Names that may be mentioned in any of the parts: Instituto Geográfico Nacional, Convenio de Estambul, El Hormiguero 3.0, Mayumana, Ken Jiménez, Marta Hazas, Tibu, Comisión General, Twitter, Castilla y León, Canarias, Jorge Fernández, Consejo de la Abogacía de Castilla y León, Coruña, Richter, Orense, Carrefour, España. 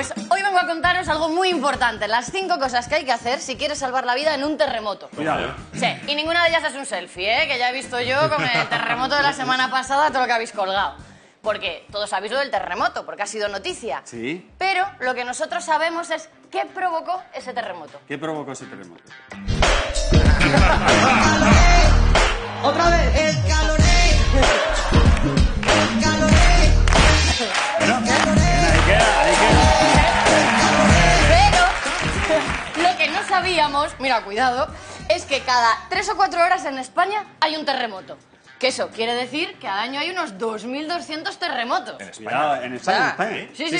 Pues hoy vengo a contaros algo muy importante. Las 5 cosas que hay que hacer si quieres salvar la vida en un terremoto. Cuidado. Sí, y ninguna de ellas es un selfie, ¿eh? Que ya he visto yo con el terremoto de la semana pasada, todo lo que habéis colgado. Porque todos sabéis lo del terremoto, porque ha sido noticia. Sí. Pero lo que nosotros sabemos es qué provocó ese terremoto. ¿Qué provocó ese terremoto? ¡Otra vez! ¡El caloré! ¡El caloré! Pero lo que no sabíamos, mira, cuidado, es que cada 3 o 4 horas en España hay un terremoto. Que eso quiere decir que al año hay unos 2.200 terremotos. En España, Sí.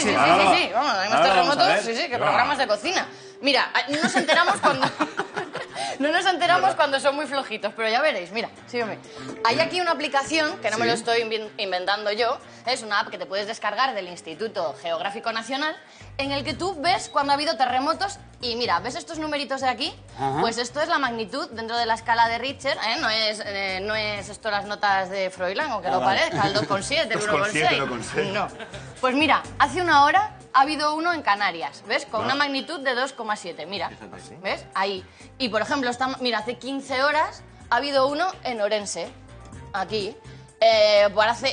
Vamos, hay más terremotos, que programas de cocina. Mira, no nos enteramos cuando... No nos enteramos cuando son muy flojitos, pero ya veréis, mira, sígueme. Hay aquí una aplicación, que no me lo estoy inventando yo, es una app que te puedes descargar del Instituto Geográfico Nacional, en el que tú ves cuando ha habido terremotos y mira, ¿ves estos numeritos de aquí? Ajá. Pues esto es la magnitud dentro de la escala de Richter, ¿eh? No es esto las notas de Froilán, aunque lo parezca, el 2,7, el 1,6. No. Pues mira, hace una hora ha habido uno en Canarias, ¿ves? Con una magnitud de 2,7, mira, ¿ves? Ahí. Y por ejemplo, mira, hace 15 horas ha habido uno en Orense, aquí.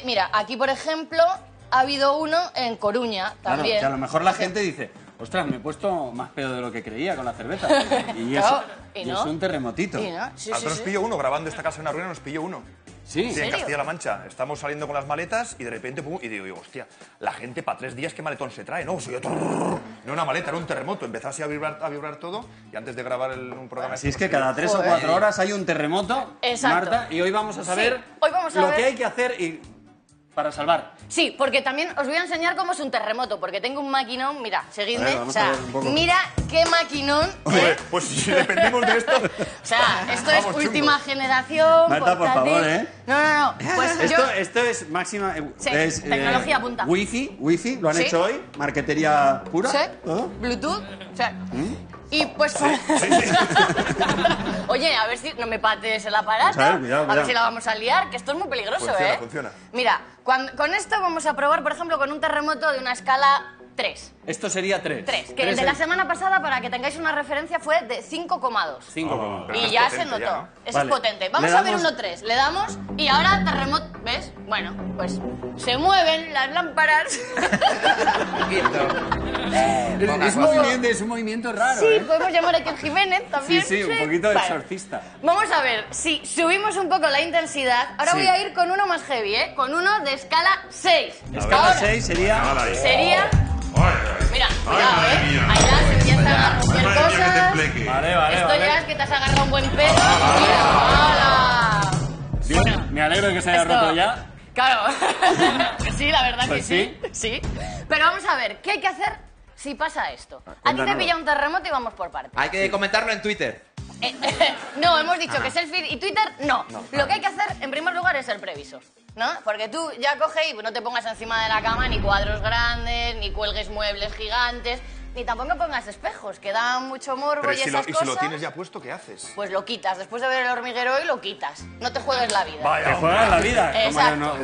Mira, aquí por ejemplo ha habido uno en Coruña también. Claro, que a lo mejor la gente dice, ostras, me he puesto más pedo de lo que creía con la cerveza. Y eso, es un terremotito. Nos pilló uno, grabando esta casa en una ruina, nos pilló uno. Sí, en Castilla-La Mancha. Estamos saliendo con las maletas y de repente, pum, y digo, hostia, la gente para 3 días, ¿qué maletón se trae? No, no una maleta, era un terremoto. Empezó así a vibrar todo y antes de grabar un programa... Así es que cada 3 o 4 horas hay un terremoto, exacto. Marta, y hoy vamos a saber lo que hay que hacer para salvar. Sí, porque también os voy a enseñar cómo es un terremoto, porque tengo un maquinón, mira, seguidme, mira qué maquinón. Oye, pues si dependemos de esto... esto es última generación, Marta, por favor, ¿eh? No, pues esto es máxima... es tecnología punta. Wifi, lo han hecho hoy, marquetería pura. Sí, Bluetooth, Y pues... Oye, a ver si no me pates el aparato, a ver si la vamos a liar, que esto es muy peligroso, ¿eh? Funciona. Mira, con esto vamos a probar, por ejemplo, con un terremoto de una escala 3. Esto sería 3. 3, que el de la semana pasada, para que tengáis una referencia, fue de 5,2. 5,2. Y ya se notó. Ya, ¿no? Eso es potente. Vamos a ver uno 3. Le damos y ahora terremoto... ¿Ves? Bueno, pues se mueven las lámparas. Es un movimiento raro. Sí, podemos llamar a Ken Jiménez también. Sí, un poquito exorcista. Vamos a ver, si subimos un poco la intensidad, ahora voy a ir con uno más heavy, ¿eh? Con uno de escala 6. Escala 6 sería... Mira, cuidado, ¿eh? Ahí ya se empiezan a romper cosas. Esto ya es que te has agarrado un buen pelo. ¡Hala! Bueno, me alegro de que se haya roto ya. Claro. Sí, la verdad que sí. Sí. Pero vamos a ver, ¿qué hay que hacer si pasa esto? A ti te pilla un terremoto y vamos por partes. Hay que comentarlo en Twitter. No, hemos dicho que selfie y Twitter no. Lo que hay que hacer en primer lugar es ser previsor, ¿no? Porque tú ya coges y no te pongas encima de la cama ni cuadros grandes, ni cuelgues muebles gigantes, ni tampoco pongas espejos, que dan mucho morbo. Pero y esas cosas. ¿Y si lo tienes ya puesto, qué haces? Pues lo quitas, después de ver El Hormiguero hoy lo quitas. No te juegues la vida. Vaya, te juegas la vida. Exacto.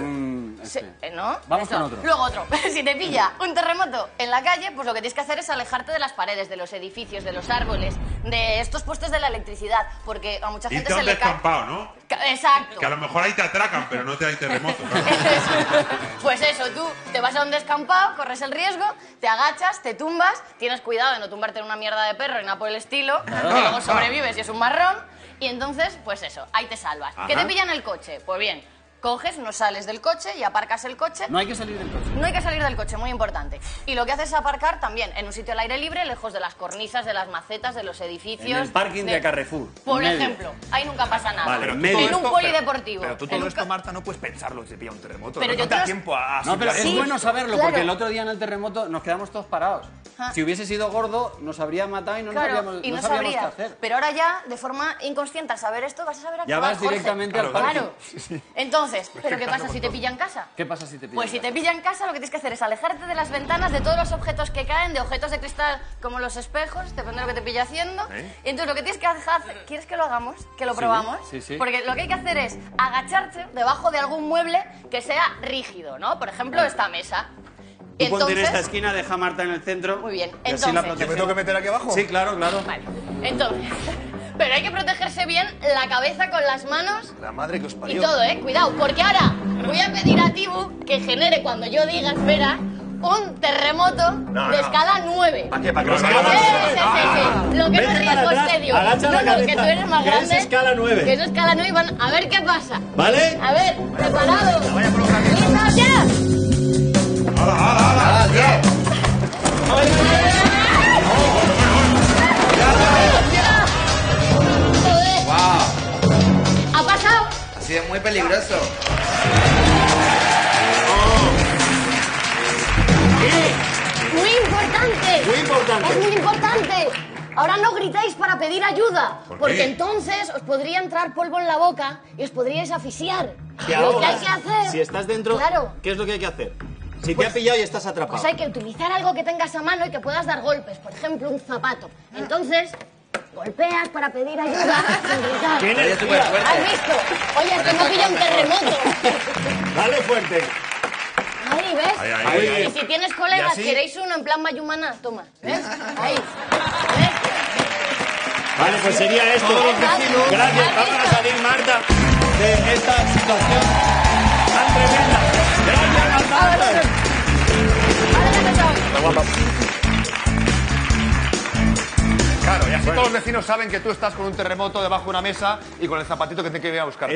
Vamos con otro. Luego otro. Si te pilla un terremoto en la calle, pues lo que tienes que hacer es alejarte de las paredes, de los edificios, de los árboles, de estos postes de la electricidad, porque a mucha gente se le cae... ¿no? Exacto. Que a lo mejor ahí te atracan, pero no te hay terremoto. Pues eso, tú te vas a un descampado, corres el riesgo, te agachas, te tumbas, tienes cuidado de no tumbarte en una mierda de perro y nada por el estilo, que luego sobrevives y es un marrón, y entonces, pues eso, ahí te salvas. ¿Qué te pillan el coche? Pues bien, coges, no sales del coche y aparcas el coche. No hay que salir del coche. No hay que salir del coche, muy importante. Y lo que haces es aparcar también en un sitio al aire libre, lejos de las cornisas, de las macetas, de los edificios. En el parking de Carrefour. Por ejemplo, ahí nunca pasa nada. Vale, en un polideportivo. Pero tú todo esto, Marta, no puedes pensarlo si te pilla un terremoto. Pero no te da tiempo a... No, pero es bueno saberlo, porque el otro día en el terremoto nos quedamos todos parados. Si hubiese sido gordo, nos habría matado y no sabríamos qué hacer. Pero ahora ya, de forma inconsciente, al saber esto, vas a saber actuar, Jorge. Ya vas directamente al parque. Claro. Entonces, ¿pero qué pasa si te pilla en casa? ¿Qué pasa si te pilla en casa? Pues si te pilla en casa, lo que tienes que hacer es alejarte de las ventanas, de todos los objetos que caen, de objetos de cristal como los espejos, depende de lo que te pilla haciendo. Y entonces lo que tienes que hacer... ¿Quieres que lo hagamos? ¿Que lo probamos? Sí. Porque lo que hay que hacer es agacharte debajo de algún mueble que sea rígido, ¿no? Por ejemplo, esta mesa. Tú ponte en esta esquina, deja a Marta en el centro. Muy bien. Entonces, así la protección. ¿Me tengo que meter aquí abajo? Sí, claro, claro. Vale. Entonces, pero hay que protegerse bien la cabeza con las manos. La madre que os parió. Y todo, cuidado, porque ahora voy a pedir a Tibu que genere, cuando yo diga, espera, un terremoto de escala 9. ¿Para qué? ¿Para qué? Sí. Lo que es riesgo serio. No, que tú eres más grande. Que es escala 9. Que es escala 9 y van a ver qué pasa. ¿Vale? A ver, preparados. ¡Listos ya! ¡Hala, hala, hala! ¡Joder! ¿Ha pasado? Ha sido muy peligroso. Muy importante. Muy importante. Es muy importante. Ahora no gritáis para pedir ayuda. Porque entonces os podría entrar polvo en la boca y os podríais asfixiar. Lo que hay que hacer. Si estás dentro, claro. ¿Qué es lo que hay que hacer? Si te ha pillado y estás atrapado. Pues hay que utilizar algo que tengas a mano y que puedas dar golpes. Por ejemplo, un zapato. Entonces, golpeas para pedir ayuda sin gritar. Tienes súper fuerte. ¿Has visto? Oye, es que me pilla un terremoto. Dale fuerte. Ahí, ¿ves? Ahí. Y si tienes colegas, queréis uno en plan Mayumana, toma. ¿Ves? Ahí. ¿Ves? Vale, pues sería esto. Gracias. Vamos a salir, Marta, de esta situación tan tremenda. Gracias, Marta. Ahora ya. Claro, y así todos los vecinos saben que tú estás con un terremoto debajo de una mesa y con el zapatito que te quería buscar.